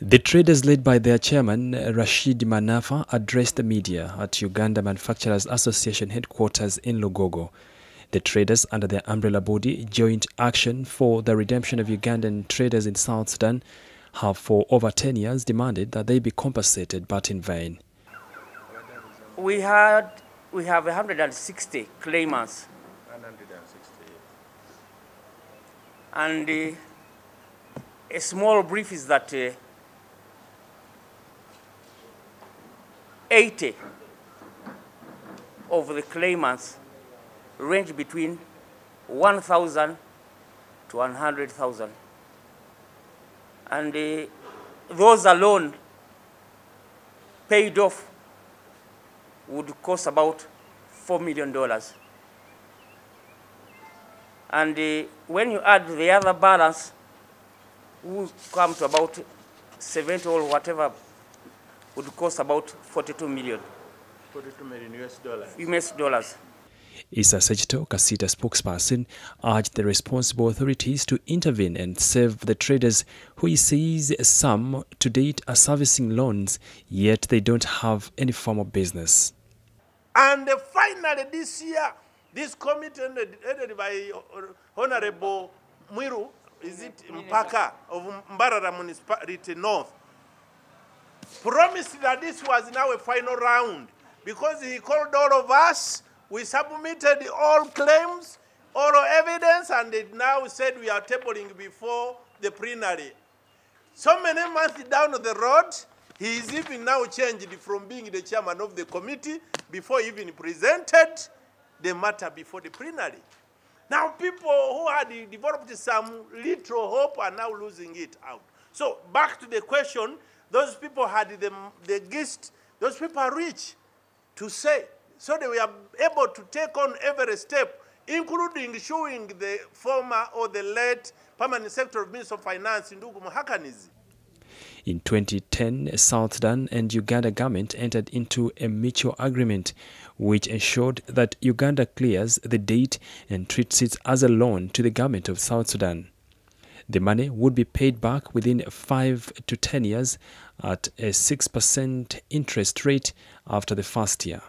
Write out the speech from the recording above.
The traders, led by their chairman, Rashid Manafa, addressed the media at Uganda Manufacturers Association headquarters in Lugogo. The traders, under their umbrella body, Joint Action for the Redemption of Ugandan Traders in South Sudan, have for over 10 years demanded that they be compensated, but in vain. We have 160 claimants. 160. And a small brief is that 80 of the claimants range between 1,000 to 100,000. And those alone paid off would cost about $4 million. And when you add the other balance, would come to about 70 or whatever, would cost about $42 million. $42 million US dollars. Issa Sajito, Kasita spokesperson, urged the responsible authorities to intervene and save the traders, who he says some to date are servicing loans, yet they don't have any form of business. And finally this year, this committee headed by Honorable Mwiru, is it Mpaka of Mbarara Municipality North, promised that this was now a final round, because he called all of us. We submitted all claims, oral evidence, and they now said we are tabling before the plenary. So many months down the road, he is even now changed from being the chairman of the committee before he even presented the matter before the plenary. Now people who had developed some little hope are now losing it out. So back to the question, those people had the gist, those people are rich to say. So they were able to take on every step, including showing the former or the late permanent secretary of Minister of Finance, Ndugu Mohakanizi. In 2010, South Sudan and Uganda government entered into a mutual agreement which ensured that Uganda clears the debt and treats it as a loan to the government of South Sudan. The money would be paid back within 5 to 10 years at a 6% interest rate after the first year.